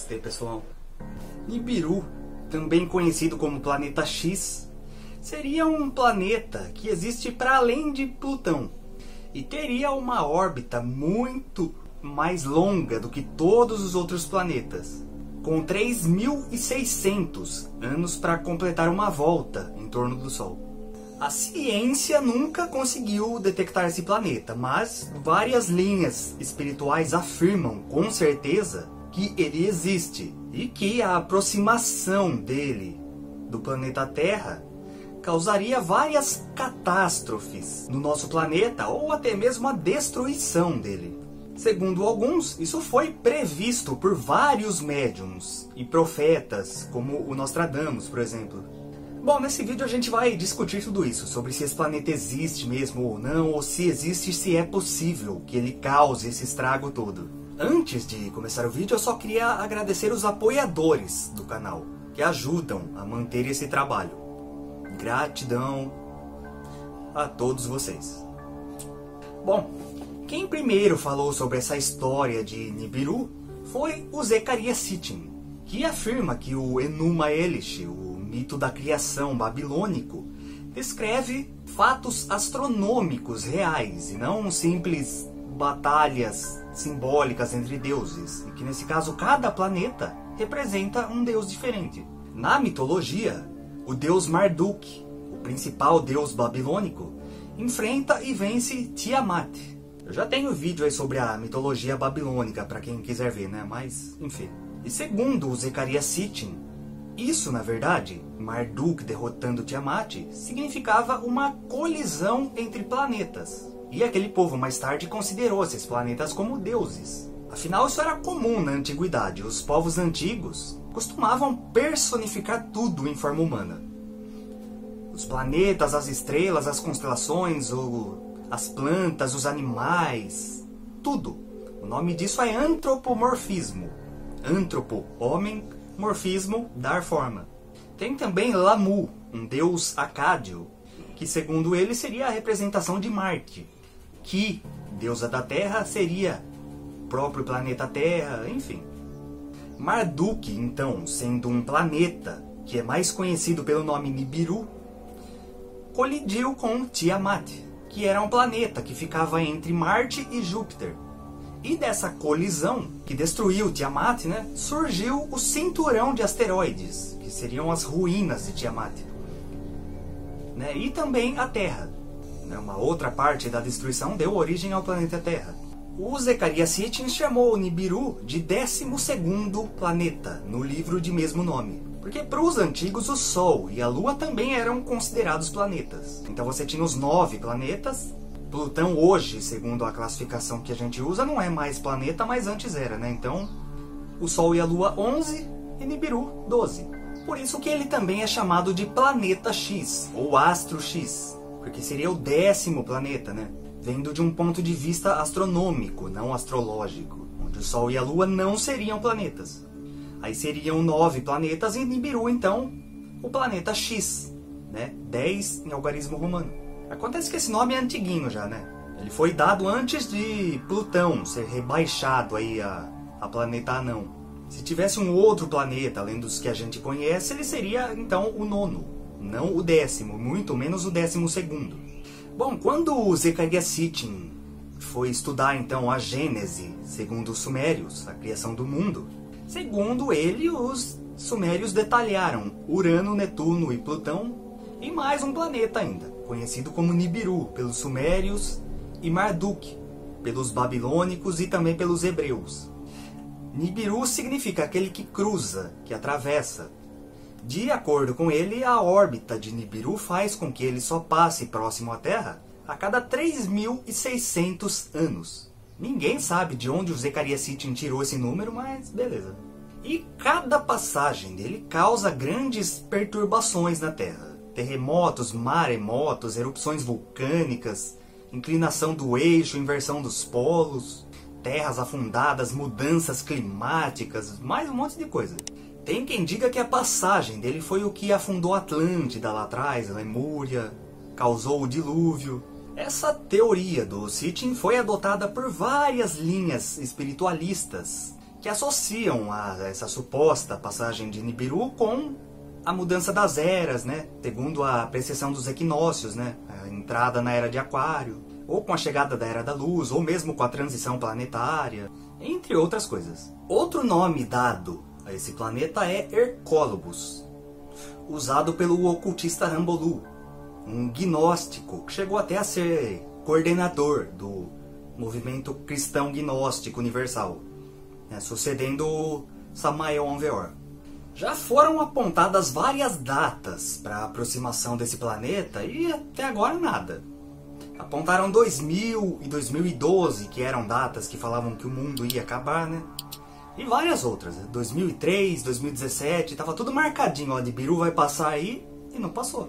Namastê, pessoal. Nibiru, também conhecido como Planeta X, seria um planeta que existe para além de Plutão e teria uma órbita muito mais longa do que todos os outros planetas, com 3.600 anos para completar uma volta em torno do Sol. A ciência nunca conseguiu detectar esse planeta, mas várias linhas espirituais afirmam com certeza que ele existe e que a aproximação dele do planeta Terra causaria várias catástrofes no nosso planeta ou até mesmo a destruição dele. Segundo alguns, isso foi previsto por vários médiums e profetas, como o Nostradamus, por exemplo. Bom, nesse vídeo a gente vai discutir tudo isso, sobre se esse planeta existe mesmo ou não, ou se existe e se é possível que ele cause esse estrago todo. Antes de começar o vídeo, eu só queria agradecer os apoiadores do canal, que ajudam a manter esse trabalho. Gratidão a todos vocês. Bom, quem primeiro falou sobre essa história de Nibiru foi o Zecharia Sitchin, que afirma que o Enuma Elish, o mito da criação babilônico, descreve fatos astronômicos reais e não simples batalhas simbólicas entre deuses, e que nesse caso cada planeta representa um deus diferente. Na mitologia, o deus Marduk, o principal deus babilônico, enfrenta e vence Tiamat. Eu já tenho vídeo aí sobre a mitologia babilônica, para quem quiser ver, né? Mas, enfim. E segundo o Zecharia Sitchin, isso, na verdade, Marduk derrotando Tiamat, significava uma colisão entre planetas. E aquele povo mais tarde considerou esses planetas como deuses. Afinal, isso era comum na antiguidade. Os povos antigos costumavam personificar tudo em forma humana. Os planetas, as estrelas, as constelações, ou as plantas, os animais, tudo. O nome disso é antropomorfismo. Antropo, homem, morfismo, dar forma. Tem também Lamu, um deus acádio, que segundo ele seria a representação de Marte, que, deusa da Terra, seria o próprio planeta Terra, enfim. Marduk, então, sendo um planeta que é mais conhecido pelo nome Nibiru, colidiu com Tiamat, que era um planeta que ficava entre Marte e Júpiter. E dessa colisão, que destruiu Tiamat, né, surgiu o cinturão de asteroides, que seriam as ruínas de Tiamat. Né, e também a Terra. Né, uma outra parte da destruição deu origem ao planeta Terra. O Zecharia Sitchin chamou o Nibiru de 12º planeta, no livro de mesmo nome. Porque para os antigos o Sol e a Lua também eram considerados planetas. Então você tinha os 9 planetas. Plutão hoje, segundo a classificação que a gente usa, não é mais planeta, mas antes era, né? Então o Sol e a Lua 11 e Nibiru 12. Por isso que ele também é chamado de Planeta X, ou Astro X. Porque seria o 10º planeta, né? Vendo de um ponto de vista astronômico, não astrológico. Onde o Sol e a Lua não seriam planetas. Aí seriam 9 planetas e Nibiru, então, o planeta X, né? 10 em algarismo romano. Acontece que esse nome é antiguinho já, né? Ele foi dado antes de Plutão ser rebaixado aí a planeta anão. Se tivesse um outro planeta, além dos que a gente conhece, ele seria, então, o 9º, não o 10º, muito menos o 12º. Bom, quando o Zecharia Sitchin foi estudar, então, a Gênese, segundo os sumérios, a criação do mundo, segundo ele, os sumérios detalharam Urano, Netuno e Plutão e mais um planeta ainda, conhecido como Nibiru pelos sumérios e Marduk pelos babilônicos e também pelos hebreus. Nibiru significa aquele que cruza, que atravessa. De acordo com ele, a órbita de Nibiru faz com que ele só passe próximo à Terra a cada 3.600 anos. Ninguém sabe de onde o Zecharia Sitchin tirou esse número, mas beleza. E cada passagem dele causa grandes perturbações na Terra. Terremotos, maremotos, erupções vulcânicas, inclinação do eixo, inversão dos polos, terras afundadas, mudanças climáticas, mais um monte de coisa. Tem quem diga que a passagem dele foi o que afundou a Atlântida lá atrás, Lemúria, causou o dilúvio. Essa teoria do Sitchin foi adotada por várias linhas espiritualistas que associam a essa suposta passagem de Nibiru com a mudança das eras, né? Segundo a precessão dos equinócios, né? A entrada na era de Aquário, ou com a chegada da era da luz, ou mesmo com a transição planetária, entre outras coisas. Outro nome dado a esse planeta é Hercólubus, usado pelo ocultista Rambolu, um gnóstico que chegou até a ser coordenador do movimento cristão gnóstico universal, né, sucedendo Samael Onveor. Já foram apontadas várias datas para a aproximação desse planeta e até agora nada. Apontaram 2000 e 2012, que eram datas que falavam que o mundo ia acabar, né? E várias outras, 2003, 2017, tava tudo marcadinho, ó, Nibiru vai passar aí e não passou.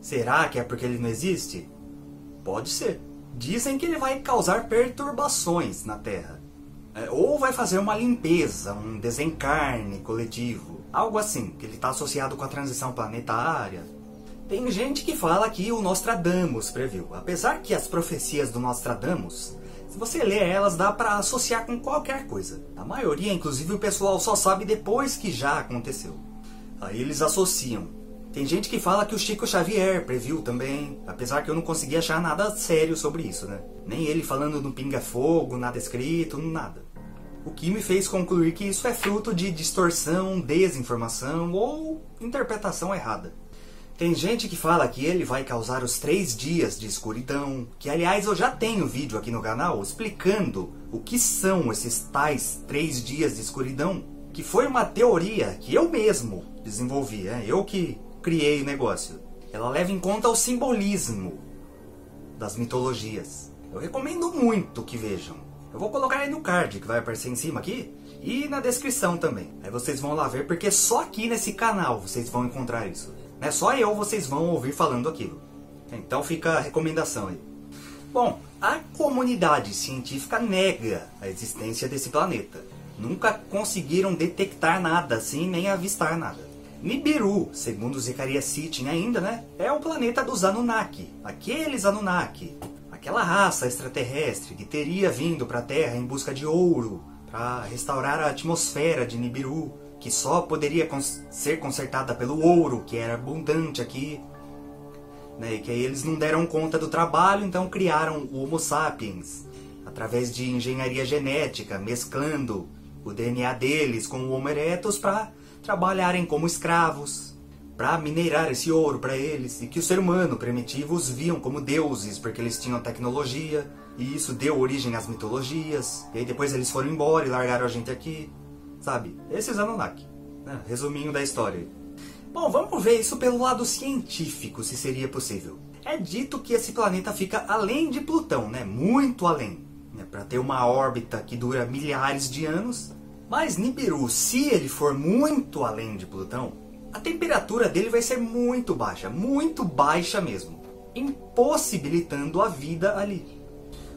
Será que é porque ele não existe? Pode ser. Dizem que ele vai causar perturbações na Terra. Ou vai fazer uma limpeza, um desencarne coletivo. Algo assim, que ele está associado com a transição planetária. Tem gente que fala que o Nostradamus previu. Apesar que as profecias do Nostradamus, se você ler elas, dá para associar com qualquer coisa. A maioria, inclusive, o pessoal só sabe depois que já aconteceu. Aí eles associam. Tem gente que fala que o Chico Xavier previu também, apesar que eu não consegui achar nada sério sobre isso, né? Nem ele falando no pinga-fogo, nada escrito, nada. O que me fez concluir que isso é fruto de distorção, desinformação ou interpretação errada. Tem gente que fala que ele vai causar os 3 dias de escuridão, que aliás eu já tenho vídeo aqui no canal explicando o que são esses tais 3 dias de escuridão, que foi uma teoria que eu mesmo desenvolvi, né? Eu que criei o negócio. Ela leva em conta o simbolismo das mitologias. Eu recomendo muito que vejam. Eu vou colocar aí no card que vai aparecer em cima aqui e na descrição também. Aí vocês vão lá ver, porque só aqui nesse canal vocês vão encontrar isso. Não é só eu, vocês vão ouvir falando aquilo. Então fica a recomendação aí. Bom, a comunidade científica nega a existência desse planeta. Nunca conseguiram detectar nada assim, nem avistar nada. Nibiru, segundo Zecharia Sitchin ainda, né, é o planeta dos Anunnaki. Aqueles Anunnaki, aquela raça extraterrestre que teria vindo para a Terra em busca de ouro, para restaurar a atmosfera de Nibiru, que só poderia ser consertada pelo ouro, que era abundante aqui, né, e que aí eles não deram conta do trabalho, então criaram o Homo sapiens, através de engenharia genética, mesclando o DNA deles com o Homo erectus para trabalharem como escravos, para minerar esse ouro para eles, e que o ser humano primitivo os viam como deuses, porque eles tinham tecnologia, e isso deu origem às mitologias, e aí depois eles foram embora e largaram a gente aqui, sabe? Esses Anunnaki, né? Resuminho da história. Bom, vamos ver isso pelo lado científico, se seria possível. É dito que esse planeta fica além de Plutão, né? Muito além, né? Para ter uma órbita que dura milhares de anos. Mas Nibiru, se ele for muito além de Plutão, a temperatura dele vai ser muito baixa mesmo, impossibilitando a vida ali.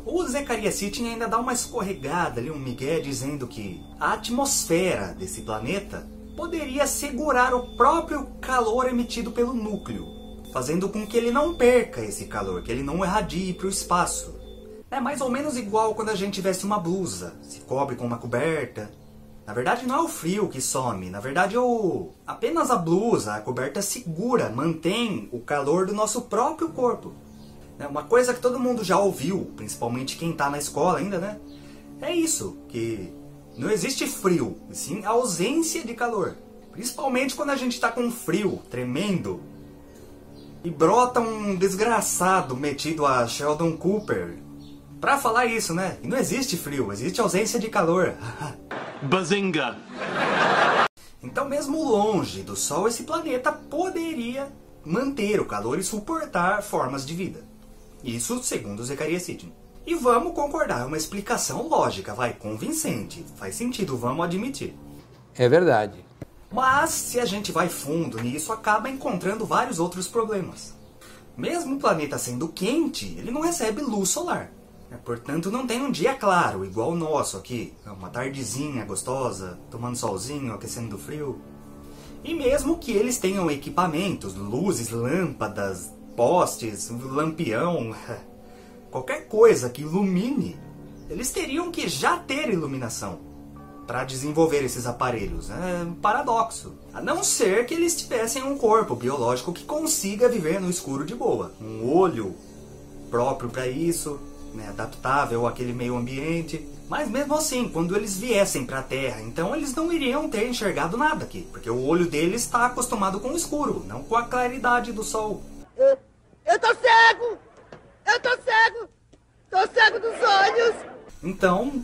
O Zecharia Sitchin ainda dá uma escorregada ali, um migué, dizendo que a atmosfera desse planeta poderia segurar o próprio calor emitido pelo núcleo, fazendo com que ele não perca esse calor, que ele não irradie para o espaço. É mais ou menos igual quando a gente veste uma blusa, se cobre com uma coberta. Na verdade não é o frio que some, na verdade apenas a blusa, a coberta segura, mantém o calor do nosso próprio corpo. Uma coisa que todo mundo já ouviu, principalmente quem está na escola ainda, né? É isso, que não existe frio, e sim ausência de calor. Principalmente quando a gente está com frio tremendo e brota um desgraçado metido a Sheldon Cooper pra falar isso, né? E não existe frio, existe ausência de calor. Bazinga! Então mesmo longe do Sol, esse planeta poderia manter o calor e suportar formas de vida. Isso segundo Zecharia Sitchin. E vamos concordar, é uma explicação lógica, vai, convincente. Faz sentido, vamos admitir. É verdade. Mas se a gente vai fundo nisso, acaba encontrando vários outros problemas. Mesmo o planeta sendo quente, ele não recebe luz solar. Portanto, não tem um dia claro, igual o nosso aqui. Uma tardezinha gostosa, tomando solzinho, aquecendo do frio. E mesmo que eles tenham equipamentos, luzes, lâmpadas, postes, lampião, qualquer coisa que ilumine, eles teriam que já ter iluminação. para desenvolver esses aparelhos. É um paradoxo. A não ser que eles tivessem um corpo biológico que consiga viver no escuro de boa. Um olho próprio para isso, né, adaptável àquele meio ambiente. Mas mesmo assim, quando eles viessem para a Terra, então eles não iriam ter enxergado nada aqui. Porque o olho deles está acostumado com o escuro, não com a claridade do sol. Eu tô cego! Eu tô cego! Tô cego dos olhos! Então,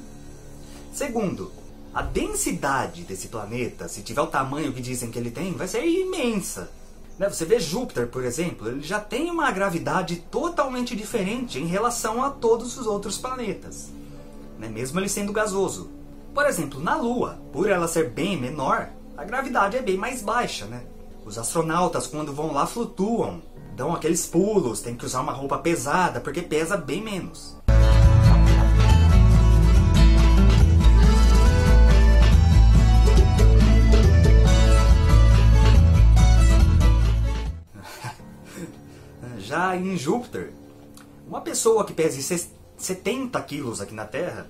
segundo, a densidade desse planeta, se tiver o tamanho que dizem que ele tem, vai ser imensa. Você vê Júpiter, por exemplo, ele já tem uma gravidade totalmente diferente em relação a todos os outros planetas. Mesmo ele sendo gasoso. Por exemplo, na Lua, por ela ser bem menor, a gravidade é bem mais baixa, né? Os astronautas, quando vão lá, flutuam, dão aqueles pulos, tem que usar uma roupa pesada, porque pesa bem menos. Já em Júpiter, uma pessoa que pesa 70 quilos aqui na Terra,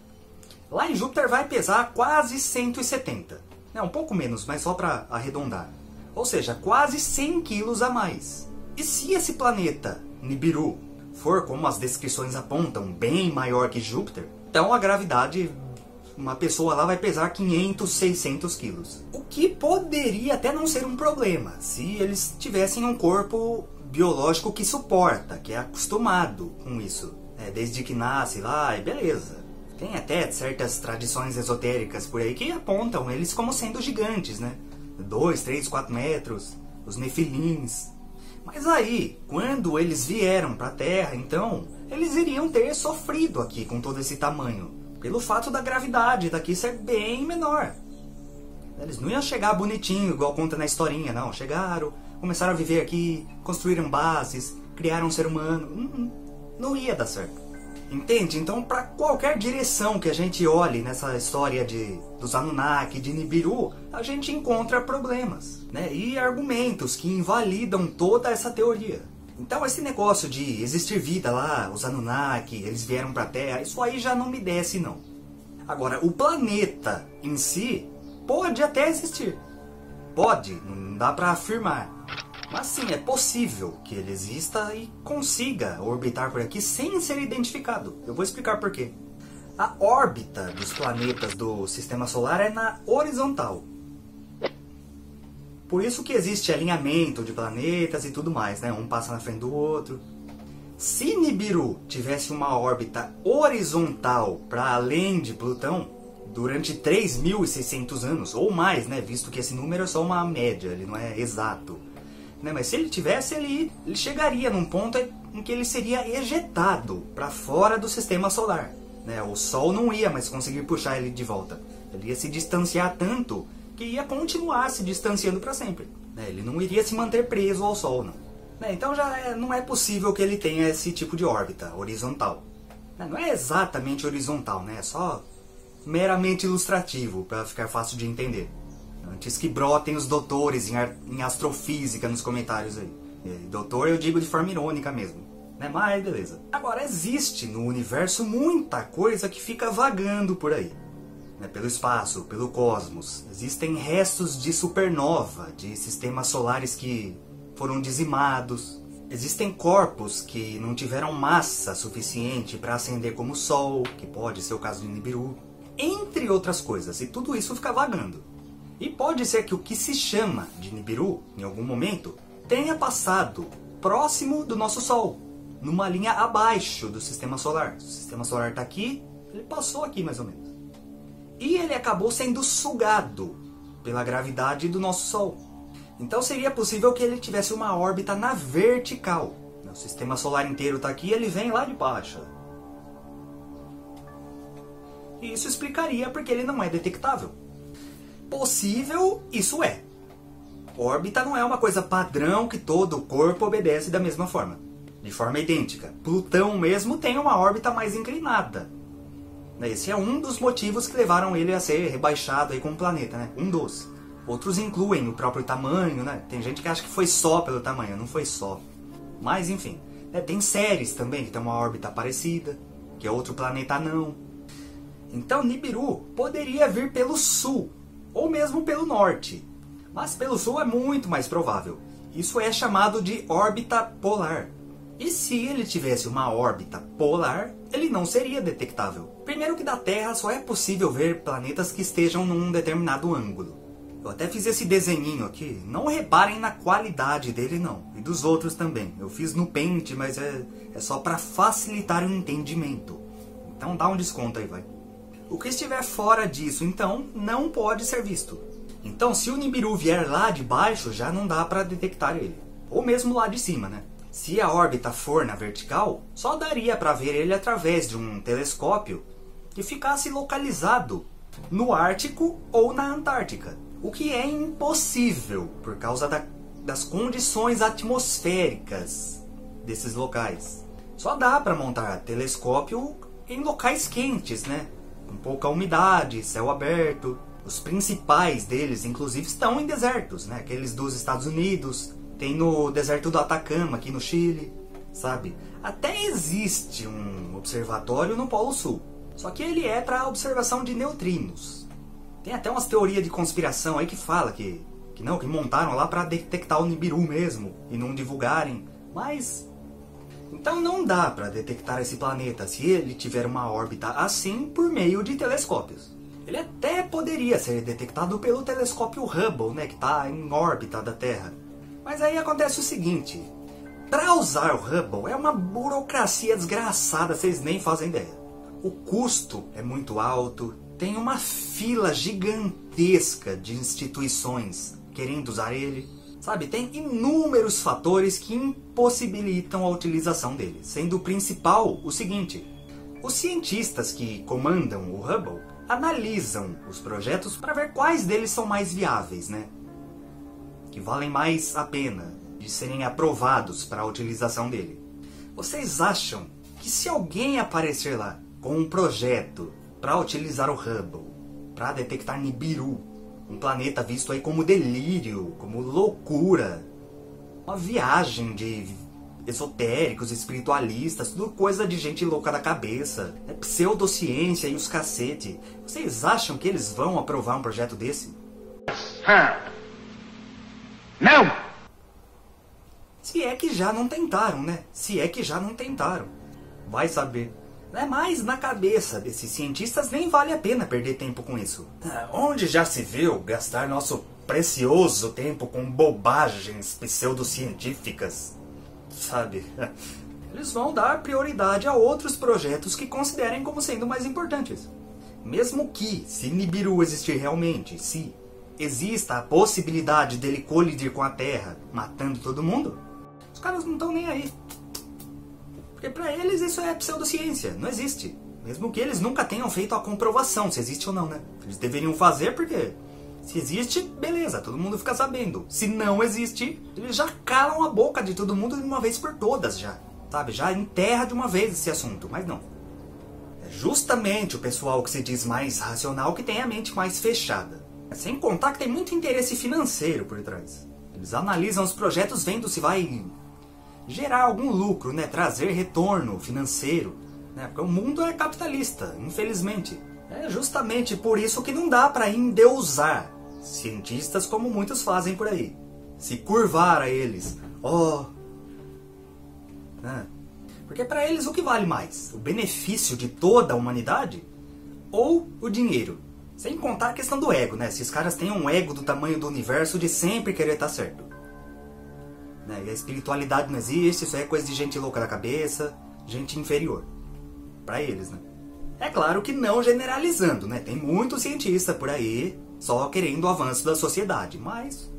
lá em Júpiter vai pesar quase 170. É um pouco menos, mas só para arredondar. Ou seja, quase 100 quilos a mais. E se esse planeta, Nibiru, for, como as descrições apontam, bem maior que Júpiter, então a gravidade, uma pessoa lá vai pesar 500, 600 quilos. O que poderia até não ser um problema, se eles tivessem um corpo biológico que suporta, que é acostumado com isso. Desde que nasce lá, e beleza. Tem até certas tradições esotéricas por aí que apontam eles como sendo gigantes, né? 2, 3, 4 metros, os Nefilins. Mas aí, quando eles vieram pra Terra, então, eles iriam ter sofrido aqui com todo esse tamanho. Pelo fato da gravidade daqui ser bem menor. Eles não iam chegar bonitinho, igual conta na historinha, não. Chegaram, começaram a viver aqui, construíram bases, criaram um ser humano. Não ia dar certo. Entende? Então, para qualquer direção que a gente olhe nessa história dos Anunnaki, de Nibiru, a gente encontra problemas, né? E argumentos que invalidam toda essa teoria. Então, esse negócio de existir vida lá, os Anunnaki, eles vieram para a Terra, isso aí já não me desce, não. Agora, o planeta em si pode até existir. Pode, não dá para afirmar. Mas sim, é possível que ele exista e consiga orbitar por aqui sem ser identificado. Eu vou explicar por quê. A órbita dos planetas do Sistema Solar é na horizontal. Por isso que existe alinhamento de planetas e tudo mais, né? Um passa na frente do outro. Se Nibiru tivesse uma órbita horizontal para além de Plutão, durante 3.600 anos, ou mais, né? Visto que esse número é só uma média, ele não é exato. Mas se ele tivesse, ele chegaria num ponto em que ele seria ejetado para fora do Sistema Solar. O Sol não ia mais conseguir puxar ele de volta. Ele ia se distanciar tanto que ia continuar se distanciando para sempre. Ele não iria se manter preso ao Sol, não. Então já não é possível que ele tenha esse tipo de órbita horizontal. Não é exatamente horizontal, né? É só meramente ilustrativo para ficar fácil de entender. Antes que brotem os doutores em astrofísica nos comentários aí. Doutor eu digo de forma irônica mesmo, né? Mas beleza. Agora, existe no universo muita coisa que fica vagando por aí, né? Pelo espaço, pelo cosmos. Existem restos de supernova, de sistemas solares que foram dizimados. Existem corpos que não tiveram massa suficiente para acender como o Sol, que pode ser o caso de Nibiru. Entre outras coisas, e tudo isso fica vagando. E pode ser que o que se chama de Nibiru, em algum momento, tenha passado próximo do nosso Sol, numa linha abaixo do Sistema Solar. O Sistema Solar está aqui, ele passou aqui mais ou menos. E ele acabou sendo sugado pela gravidade do nosso Sol. Então seria possível que ele tivesse uma órbita na vertical. O Sistema Solar inteiro está aqui, ele vem lá de baixo. E isso explicaria porque ele não é detectável. Possível, isso é. Órbita não é uma coisa padrão que todo o corpo obedece da mesma forma, de forma idêntica. Plutão mesmo tem uma órbita mais inclinada. Esse é um dos motivos que levaram ele a ser rebaixado aí como planeta, né? Um dos. Outros incluem o próprio tamanho, né? Tem gente que acha que foi só pelo tamanho, não foi só. Mas enfim, né? Tem Ceres também que tem uma órbita parecida, que é outro planeta anão. Então Nibiru poderia vir pelo sul, ou mesmo pelo norte. Mas pelo sul é muito mais provável. Isso é chamado de órbita polar. E se ele tivesse uma órbita polar, ele não seria detectável. Primeiro que da Terra só é possível ver planetas que estejam num determinado ângulo. Eu até fiz esse desenhinho aqui. Não reparem na qualidade dele não, e dos outros também. Eu fiz no Paint, mas é só para facilitar o entendimento. Então dá um desconto aí, vai. O que estiver fora disso, então, não pode ser visto. Então, se o Nibiru vier lá de baixo, já não dá para detectar ele. Ou mesmo lá de cima, né? Se a órbita for na vertical, só daria para ver ele através de um telescópio que ficasse localizado no Ártico ou na Antártica. O que é impossível por causa das condições atmosféricas desses locais. Só dá para montar telescópio em locais quentes, né? Com pouca umidade, céu aberto. Os principais deles, inclusive, estão em desertos, né? Aqueles dos Estados Unidos, tem no deserto do Atacama, aqui no Chile, sabe? Até existe um observatório no Polo Sul, só que ele é para observação de neutrinos. Tem até umas teorias de conspiração aí que fala que montaram lá para detectar o Nibiru mesmo e não divulgarem, mas... Então não dá para detectar esse planeta se ele tiver uma órbita assim por meio de telescópios. Ele até poderia ser detectado pelo telescópio Hubble, né, que está em órbita da Terra. Mas aí acontece o seguinte, para usar o Hubble é uma burocracia desgraçada, vocês nem fazem ideia. O custo é muito alto, tem uma fila gigantesca de instituições querendo usar ele. Sabe, tem inúmeros fatores que impossibilitam a utilização dele, sendo o principal o seguinte, os cientistas que comandam o Hubble analisam os projetos para ver quais deles são mais viáveis, né? Que valem mais a pena de serem aprovados para a utilização dele. Vocês acham que se alguém aparecer lá com um projeto para utilizar o Hubble, para detectar Nibiru, um planeta visto aí como delírio, como loucura, uma viagem de... esotéricos, espiritualistas, tudo coisa de gente louca da cabeça, é pseudociência e os cacete. Vocês acham que eles vão aprovar um projeto desse? Não! Se é que já não tentaram, né? Se é que já não tentaram. Vai saber. É mais na cabeça desses cientistas, nem vale a pena perder tempo com isso. Onde já se viu gastar nosso precioso tempo com bobagens pseudocientíficas? Sabe? Eles vão dar prioridade a outros projetos que considerem como sendo mais importantes. Mesmo que, se Nibiru existir realmente, se exista a possibilidade dele colidir com a Terra, matando todo mundo, os caras não estão nem aí. Porque pra eles isso é pseudociência, não existe. Mesmo que eles nunca tenham feito a comprovação se existe ou não, né? Eles deveriam fazer porque... se existe, beleza, todo mundo fica sabendo. Se não existe, eles já calam a boca de todo mundo de uma vez por todas já. Sabe, já enterra de uma vez esse assunto, mas não. É justamente o pessoal que se diz mais racional que tem a mente mais fechada. Sem contar que tem muito interesse financeiro por trás. Eles analisam os projetos vendo se vai gerar algum lucro, né? Trazer retorno financeiro, né? Porque o mundo é capitalista, infelizmente. É justamente por isso que não dá para endeusar cientistas como muitos fazem por aí. Se curvar a eles. Oh. Porque para eles o que vale mais? O benefício de toda a humanidade? Ou o dinheiro? Sem contar a questão do ego, né? Esses caras têm um ego do tamanho do universo de sempre querer estar certo. Né? E a espiritualidade não existe, isso é coisa de gente louca da cabeça, gente inferior. Para eles, né? É claro que não generalizando, né? Tem muito cientista por aí só querendo o avanço da sociedade, mas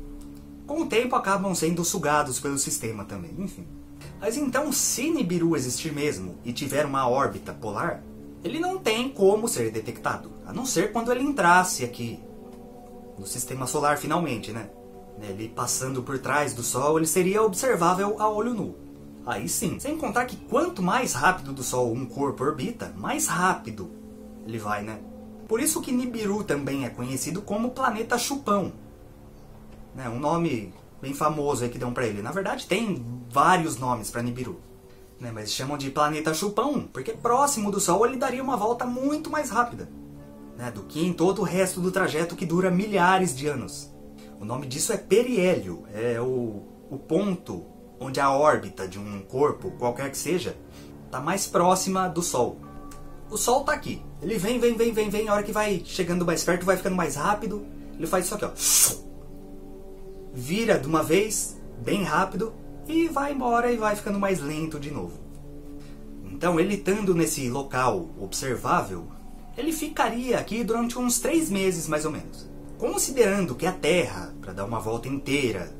com o tempo acabam sendo sugados pelo sistema também, enfim. Mas então, se Nibiru existir mesmo e tiver uma órbita polar, ele não tem como ser detectado, a não ser quando ele entrasse aqui no sistema solar finalmente, né? Ele passando por trás do Sol, ele seria observável a olho nu. Aí sim, sem contar que quanto mais rápido do Sol um corpo orbita, mais rápido ele vai, né? Por isso que Nibiru também é conhecido como Planeta Chupão. Né? Um nome bem famoso aí que dão pra ele. Na verdade tem vários nomes pra Nibiru. Né? Mas chamam de Planeta Chupão porque próximo do Sol ele daria uma volta muito mais rápida. do que em todo o resto do trajeto que dura milhares de anos. O nome disso é periélio, é o ponto onde a órbita de um corpo, qualquer que seja, está mais próxima do Sol. O Sol está aqui, ele vem, a hora que vai chegando mais perto, vai ficando mais rápido, ele faz isso aqui, ó, vira de uma vez, bem rápido, e vai embora e vai ficando mais lento de novo. Então, ele estando nesse local observável, ele ficaria aqui durante uns 3 meses, mais ou menos. Considerando que a Terra, para dar uma volta inteira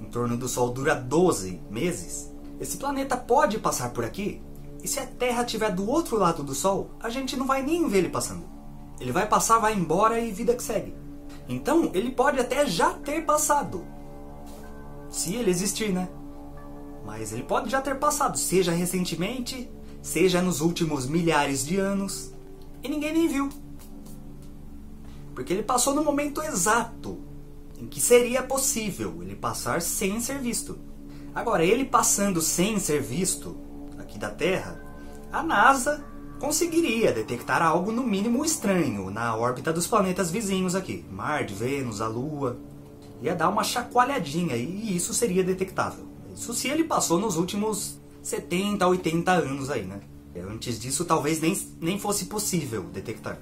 em torno do Sol, dura 12 meses, esse planeta pode passar por aqui, e se a Terra estiver do outro lado do Sol, a gente não vai nem ver ele passando. Ele vai passar, vai embora e vida que segue. Então, ele pode até já ter passado. Se ele existir, né? Mas ele pode já ter passado, seja recentemente, seja nos últimos milhares de anos, e ninguém nem viu. Porque ele passou no momento exato em que seria possível ele passar sem ser visto. Agora, ele passando sem ser visto aqui da Terra, a NASA conseguiria detectar algo no mínimo estranho na órbita dos planetas vizinhos aqui. Marte, Vênus, a Lua. Ia dar uma chacoalhadinha e isso seria detectável. Isso se ele passou nos últimos 70, 80 anos aí, né? Antes disso, talvez nem fosse possível detectar.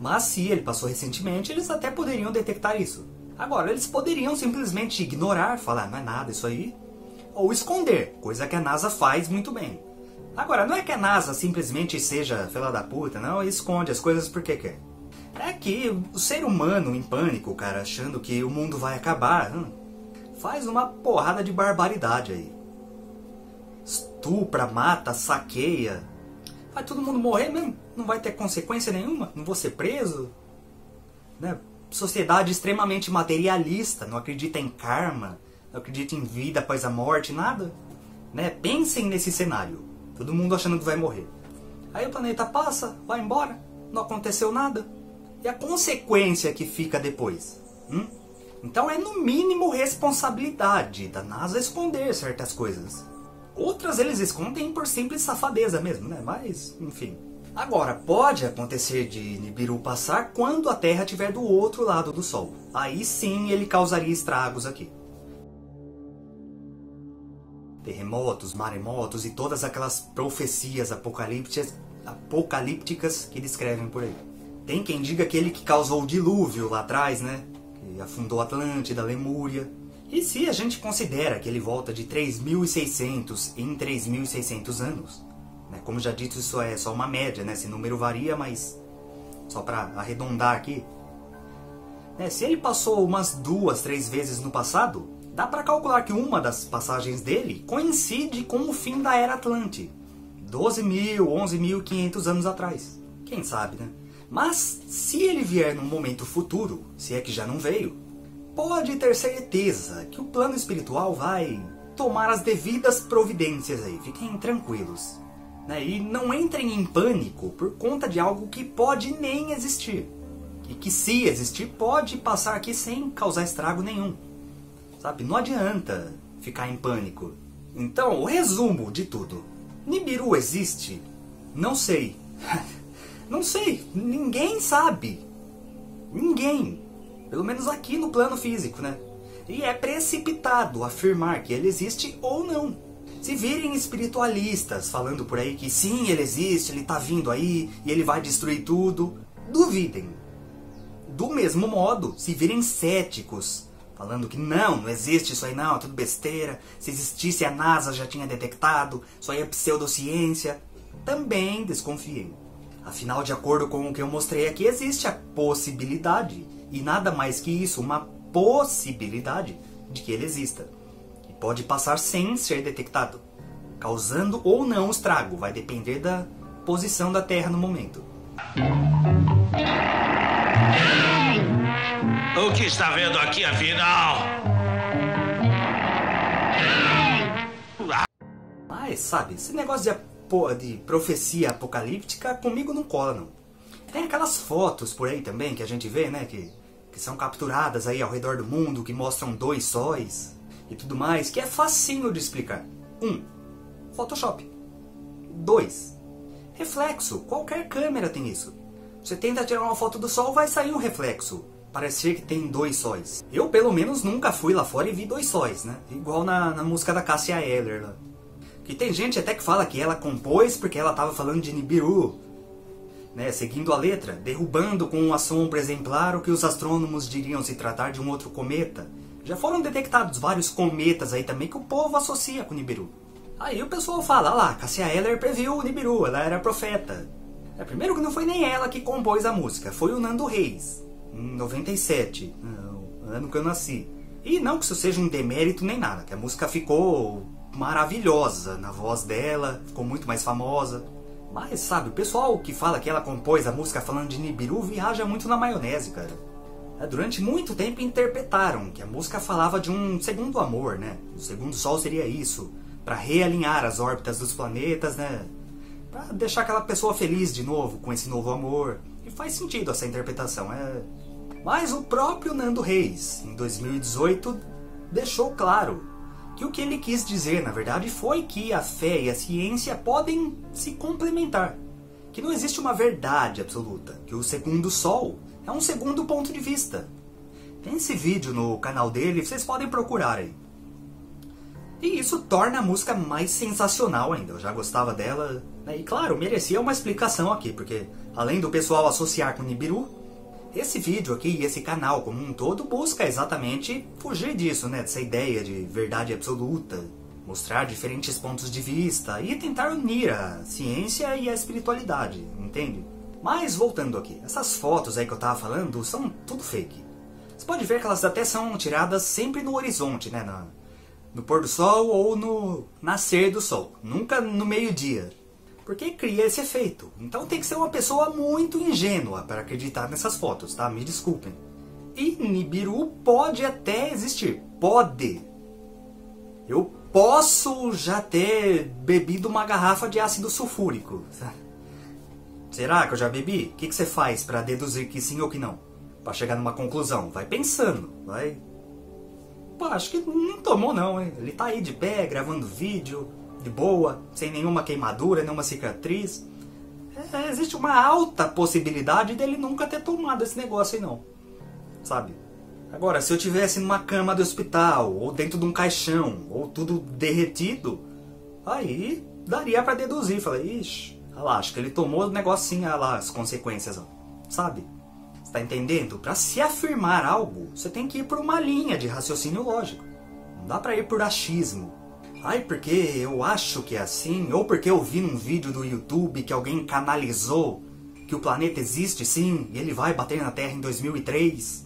Mas se ele passou recentemente, eles até poderiam detectar isso. Agora, eles poderiam simplesmente ignorar, falar, não é nada isso aí, ou esconder, coisa que a NASA faz muito bem. Agora, não é que a NASA simplesmente seja fela da puta, não, esconde as coisas porque quer. É que o ser humano em pânico, cara, achando que o mundo vai acabar, faz uma porrada de barbaridade aí. Estupra, mata, saqueia. Vai todo mundo morrer mesmo? Não vai ter consequência nenhuma? Não vou ser preso? Né? Sociedade extremamente materialista, não acredita em karma, não acredita em vida após a morte, nada. Né? Pensem nesse cenário. Todo mundo achando que vai morrer. Aí o planeta passa, vai embora, não aconteceu nada. E a consequência que fica depois? Então é no mínimo responsabilidade da NASA esconder certas coisas. Outras eles escondem por simples safadeza mesmo, né? Mas, enfim. Agora, pode acontecer de Nibiru passar quando a Terra estiver do outro lado do Sol. Aí sim ele causaria estragos aqui. Terremotos, maremotos e todas aquelas profecias apocalípticas que descrevem por aí. Tem quem diga que ele que causou o dilúvio lá atrás, né? Que afundou a Atlântida, Lemúria. E se a gente considera que ele volta de 3.600 em 3.600 anos, né? Como já dito, isso é só uma média, né? Esse número varia, mas só para arredondar aqui. Né? Se ele passou umas 2, 3 vezes no passado, dá para calcular que uma das passagens dele coincide com o fim da Era Atlante. 12.000, 11.500 anos atrás. Quem sabe, né? Mas, se ele vier num momento futuro, se é que já não veio, pode ter certeza que o plano espiritual vai tomar as devidas providências aí. Fiquem tranquilos. Né? E não entrem em pânico por conta de algo que pode nem existir. E que se existir, pode passar aqui sem causar estrago nenhum. Sabe? Não adianta ficar em pânico. Então, o resumo de tudo. Nibiru existe? Não sei. Não sei, ninguém sabe. Ninguém. Pelo menos aqui no plano físico, né? E é precipitado afirmar que ele existe ou não. Se virem espiritualistas falando por aí que sim, ele existe, ele tá vindo aí e ele vai destruir tudo, duvidem. Do mesmo modo, se virem céticos falando que não existe isso aí não, é tudo besteira, se existisse a NASA já tinha detectado, isso aí é pseudociência, também desconfiem. Afinal, de acordo com o que eu mostrei aqui, existe a possibilidade, e nada mais que isso, uma possibilidade de que ele exista. E pode passar sem ser detectado, causando ou não estrago, vai depender da posição da Terra no momento. O que está vendo aqui, afinal? Mas, sabe, esse negócio de profecia apocalíptica, comigo não cola, não. Tem aquelas fotos por aí também que a gente vê, né, que são capturadas aí ao redor do mundo, que mostram 2 sóis e tudo mais, que é facinho de explicar. 1. Photoshop. 2. Reflexo. Qualquer câmera tem isso. Você tenta tirar uma foto do sol, vai sair um reflexo. Parece ser que tem dois sóis. Eu, pelo menos, nunca fui lá fora e vi dois sóis, né? Igual na música da Cássia Eller, lá. Que tem gente até que fala que ela compôs porque ela tava falando de Nibiru, né? Seguindo a letra, derrubando com uma sombra exemplar o que os astrônomos diriam se tratar de um outro cometa. Já foram detectados vários cometas aí também que o povo associa com Nibiru. Aí o pessoal fala, ah lá, Cássia Eller previu o Nibiru, ela era profeta. É, primeiro que não foi nem ela que compôs a música, foi o Nando Reis. Em 97, ano que eu nasci. E não que isso seja um demérito nem nada, que a música ficou maravilhosa na voz dela, ficou muito mais famosa. Mas, sabe, o pessoal que fala que ela compôs a música falando de Nibiru viaja muito na maionese, cara. Durante muito tempo interpretaram que a música falava de um segundo amor, né? O segundo sol seria isso, pra realinhar as órbitas dos planetas, né? Pra deixar aquela pessoa feliz de novo com esse novo amor. E faz sentido essa interpretação, é. Mas o próprio Nando Reis, em 2018, deixou claro que o que ele quis dizer, na verdade, foi que a fé e a ciência podem se complementar. Que não existe uma verdade absoluta, que o segundo sol é um segundo ponto de vista. Tem esse vídeo no canal dele, vocês podem procurar aí. E isso torna a música mais sensacional ainda, eu já gostava dela, né? E claro, merecia uma explicação aqui, porque além do pessoal associar com Nibiru, esse vídeo aqui e esse canal como um todo busca exatamente fugir disso, né? Dessa ideia de verdade absoluta, mostrar diferentes pontos de vista e tentar unir a ciência e a espiritualidade, entende? Mas voltando aqui, essas fotos aí que eu tava falando são tudo fake. Você pode ver que elas até são tiradas sempre no horizonte, né? No pôr do sol ou no nascer do sol, nunca no meio-dia. Porque cria esse efeito. Então tem que ser uma pessoa muito ingênua para acreditar nessas fotos, tá? Me desculpem. E Nibiru pode até existir. Pode. Eu posso já ter bebido uma garrafa de ácido sulfúrico. Será que eu já bebi? O que você faz para deduzir que sim ou que não? Para chegar numa conclusão. Vai pensando, vai... Pô, acho que não tomou não, hein? Ele tá aí de pé, gravando vídeo, de boa, sem nenhuma queimadura, nenhuma cicatriz. É, existe uma alta possibilidade dele nunca ter tomado esse negócio aí não, sabe? Agora, se eu tivesse numa cama do hospital, ou dentro de um caixão, ou tudo derretido, aí daria pra deduzir, falei, ixi, olha lá, acho que ele tomou o negocinho, olha lá as consequências, ó, sabe? Tá entendendo? Para se afirmar algo, você tem que ir por uma linha de raciocínio lógico. Não dá para ir por achismo. Ai, porque eu acho que é assim, ou porque eu vi num vídeo do YouTube que alguém canalizou que o planeta existe sim, e ele vai bater na Terra em 2003,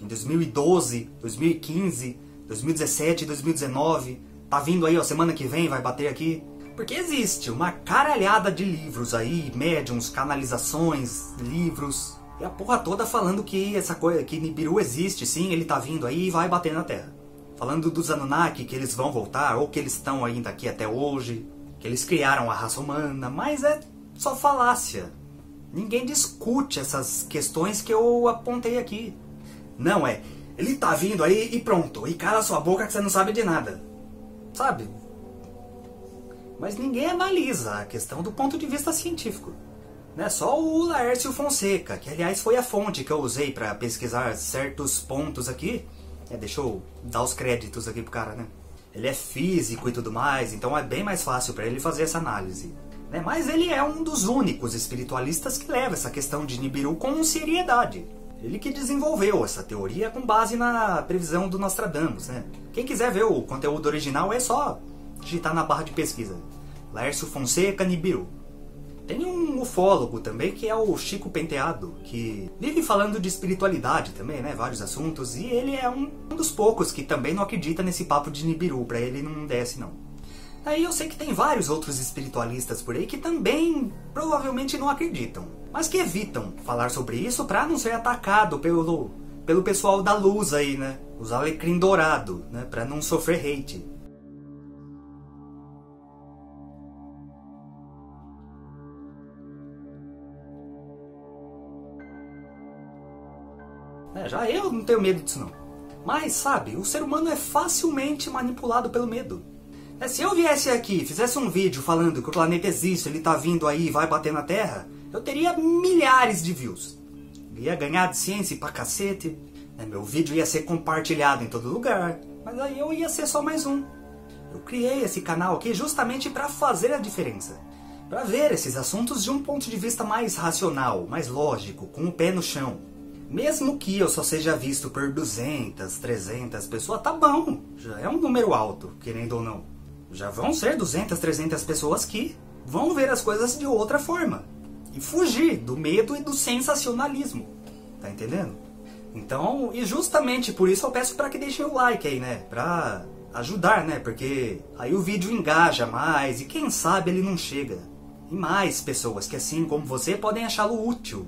em 2012, 2015, 2017, 2019. Tá vindo aí, ó, semana que vem vai bater aqui. Porque existe uma caralhada de livros aí, médiums, canalizações, livros... E a porra toda falando que essa coisa, que Nibiru existe, sim, ele tá vindo aí e vai bater na Terra. Falando dos Anunnaki, que eles vão voltar, ou que eles estão ainda aqui até hoje, que eles criaram a raça humana, mas é só falácia. Ninguém discute essas questões que eu apontei aqui. Não é, ele tá vindo aí e pronto, e cala sua boca que você não sabe de nada. Sabe? Mas ninguém analisa a questão do ponto de vista científico. Né? Só o Laércio Fonseca, que aliás foi a fonte que eu usei para pesquisar certos pontos aqui. É, deixa eu dar os créditos aqui pro cara, né? Ele é físico e tudo mais, então é bem mais fácil para ele fazer essa análise. Né? Mas ele é um dos únicos espiritualistas que leva essa questão de Nibiru com seriedade. Ele que desenvolveu essa teoria com base na previsão do Nostradamus, né? Quem quiser ver o conteúdo original é só digitar na barra de pesquisa. Laércio Fonseca Nibiru. Tem um ufólogo também, que é o Chico Penteado, que vive falando de espiritualidade também, né? Vários assuntos. E ele é um dos poucos que também não acredita nesse papo de Nibiru. Pra ele não desce, não. Aí eu sei que tem vários outros espiritualistas por aí que também provavelmente não acreditam. Mas que evitam falar sobre isso pra não ser atacado pelo pessoal da luz aí, né? Os alecrim dourado, né? Pra não sofrer hate. Já eu não tenho medo disso não. Mas, sabe, o ser humano é facilmente manipulado pelo medo. Se eu viesse aqui e fizesse um vídeo falando que o planeta existe, ele tá vindo aí e vai bater na Terra, eu teria milhares de views. Ia ganhar de ciência pra cacete, né? Meu vídeo ia ser compartilhado em todo lugar, mas aí eu ia ser só mais um. Eu criei esse canal aqui justamente pra fazer a diferença, pra ver esses assuntos de um ponto de vista mais racional, mais lógico, com o pé no chão. Mesmo que eu só seja visto por 200, 300 pessoas, tá bom, já é um número alto, querendo ou não. Já vão ser 200, 300 pessoas que vão ver as coisas de outra forma. E fugir do medo e do sensacionalismo, tá entendendo? Então, e justamente por isso eu peço pra que deixem o like aí, né? Pra ajudar, né? Porque aí o vídeo engaja mais e quem sabe ele não chega. E mais pessoas que assim como você podem achá-lo útil,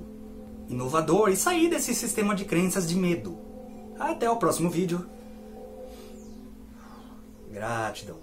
inovador e sair desse sistema de crenças de medo. Até o próximo vídeo. Gratidão.